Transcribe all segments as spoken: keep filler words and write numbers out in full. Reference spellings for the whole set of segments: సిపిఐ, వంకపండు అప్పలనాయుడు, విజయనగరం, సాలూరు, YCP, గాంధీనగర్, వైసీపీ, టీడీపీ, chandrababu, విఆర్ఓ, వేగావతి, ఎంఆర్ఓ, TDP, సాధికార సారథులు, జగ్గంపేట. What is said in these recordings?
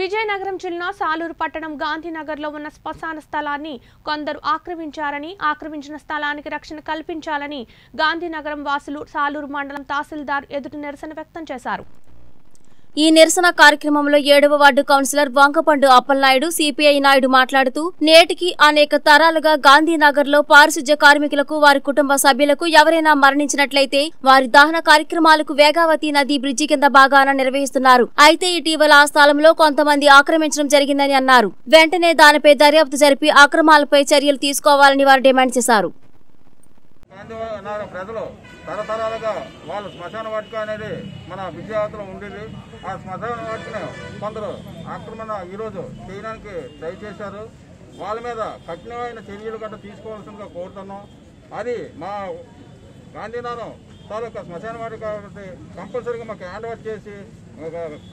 విజయనగరం జిల్లా సాలూరు పట్టణం గాంధీనగర్లో ఉన్న శ్మశాన స్థలాన్ని కొందరు ఆక్రమించారని, ఆక్రమించిన స్థలానికి రక్షణ కల్పించాలని గాంధీనగరం వాసులు సాలూరు మండలం తహసీల్దార్ ఎదుట నిరసన వ్యక్తం చేశారు। ఈ నిరసన కార్యక్రమంలో ఏడవ ward councillor వంకపండు అప్పలనాయుడు, సిపిఐ Naidu మాట్లాడుతూ, నేటికి అనేక తరాలుగా గాంధీనగర్ లో పారిశుధ్య కార్మికులకు వారి కుటుంబ సభ్యులకు ఎవరైనా మరణించినట్లయితే వారి దహన కార్యక్రమాలకు వేగావతి నది బ్రిడ్జి కింద భాగాన నిర్వహిస్తున్నారు। అయితే ఇటీవల ఆ స్థలంలో కొంతమంది ఆక్రమించడం జరిగిందని అన్నారు। వెంటనే దానిపై దర్యాప్తు జరిపి ఆక్రమాలపై చర్యలు తీసుకోవాలని వారు డిమాండ్ చేశారు। తరతరాలుగా వాళ్ళు శ్మశాన వాటిక అనేది మన విజయవాడలో ఉండేది। ఆ శ్మశాన వాటికను కొందరు ఆక్రమణ ఈరోజు చేయడానికి ట్రై చేశారు। వాళ్ళ మీద కఠినమైన చర్యలు గట్రా తీసుకోవాల్సిందిగా కోరుతున్నాం। అది మా గాంధీనగరం తాలూకా శ్మశాన వాటిక కంపల్సరీగా మాకు హ్యాండ్ ఓవర్ చేసి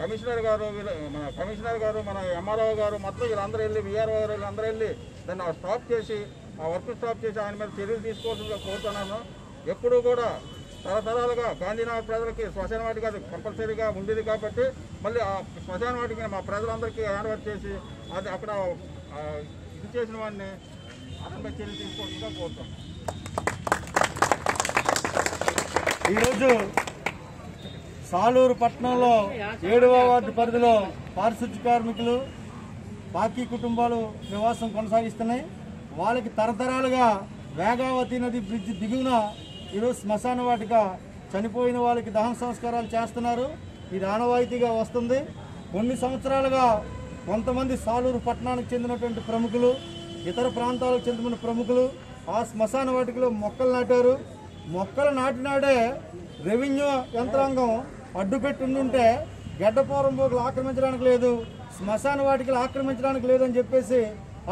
కమిషనర్ గారు మన కమిషనర్ గారు మన ఎంఆర్ఓ గారు మొత్తం వీళ్ళందరూ వెళ్ళి విఆర్ఓ గారు వీళ్ళందరూ వెళ్ళి దాన్ని స్టాప్ చేసి ఆ వర్క్ స్టాప్ చేసి ఆయన మీద చర్యలు తీసుకోవాల్సిందిగా కోరుతున్నాను। ఎప్పుడూ కూడా తరతరాలుగా గాంధీనగర్ ప్రజలకి శ్మశాన వాటిక కంపల్సరీగా ఉండేది కాబట్టి మళ్ళీ ఆ శ్మశాన వాటికని మా ప్రజలందరికీ హ్యాండ్ ఓవర్ చేసి అది అక్కడ ఇది చేసిన వాడిని అతనిపై చర్యలు తీసుకోకుండా కోరుతాం। ఈరోజు సాలూరు పట్టణంలో ఏడవ వార్డు పరిధిలో పారిశుద్ధ్య కార్మికులు బాకీ కుటుంబాలు నివాసం కొనసాగిస్తున్నాయి। వాళ్ళకి తరతరాలుగా వేగావతి నది బ్రిడ్జ్ దిగువన ఈరోజు శ్మశాన వాటిక చనిపోయిన వాళ్ళకి దహన సంస్కారాలు చేస్తున్నారు। ఇది ఆనవాయితీగా వస్తుంది। కొన్ని సంవత్సరాలుగా కొంతమంది సాలూరు పట్టణానికి చెందినటువంటి ప్రముఖులు, ఇతర ప్రాంతాలకు చెందిన ప్రముఖులు ఆ శ్మశాన వాటికలో మొక్కలు నాటారు। మొక్కలు నాటినాడే రెవెన్యూ యంత్రాంగం అడ్డుపెట్టి ఉంటే గడ్డపోరం భోగులు ఆక్రమించడానికి లేదు, శ్మశాన వాటికలు ఆక్రమించడానికి లేదని చెప్పేసి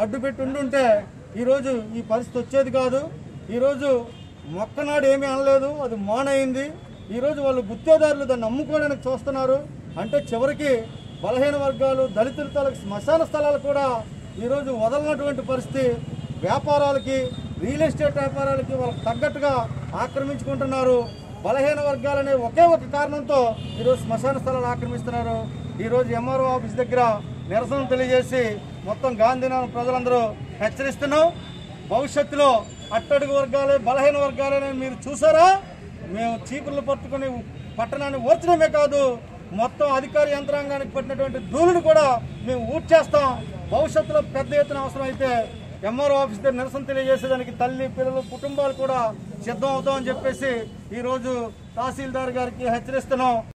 అడ్డుపెట్టి ఉంటే ఈరోజు ఈ పరిస్థితి వచ్చేది కాదు। ఈరోజు మొక్కనాడు ఏమీ అనలేదు, అది మానయింది। ఈరోజు వాళ్ళు గుత్తేదారులు దాన్ని అమ్ముకోవడానికి చూస్తున్నారు। అంటే చివరికి బలహీన వర్గాలు, దళితుల తాలకు శ్మశాన స్థలాలు కూడా ఈరోజు వదలనటువంటి పరిస్థితి। వ్యాపారాలకి, రియల్ ఎస్టేట్ వ్యాపారాలకి వాళ్ళకి తగ్గట్టుగా ఆక్రమించుకుంటున్నారు। బలహీన వర్గాలనే ఒకే ఒక కారణంతో ఈరోజు శ్మశాన స్థలాలు ఆక్రమిస్తున్నారు। ఈరోజు ఎంఆర్ఓ ఆఫీస్ దగ్గర నిరసన తెలియజేసి మొత్తం గాంధీనగర్ ప్రజలందరూ హెచ్చరిస్తున్నాం। భవిష్యత్తులో అట్టడుగు వర్గాలే, బలహీన వర్గాలే మీరు చూసారా, మేము చీపుర్లు పట్టుకుని పట్టణాన్ని ఓర్చడమే కాదు, మొత్తం అధికార యంత్రాంగానికి పట్టినటువంటి ధూళిని కూడా మేము ఊడ్చేస్తాం। భవిష్యత్తులో పెద్ద ఎత్తున అవసరం అయితే ఎంఆర్ఓ ఆఫీస్ దగ్గర నిరసన తెలియజేసేదానికి తల్లి, పిల్లలు, కుటుంబాలు కూడా సిద్ధం అవుతామని చెప్పేసి ఈరోజు తహసీల్దార్ గారికి హెచ్చరిస్తున్నాం।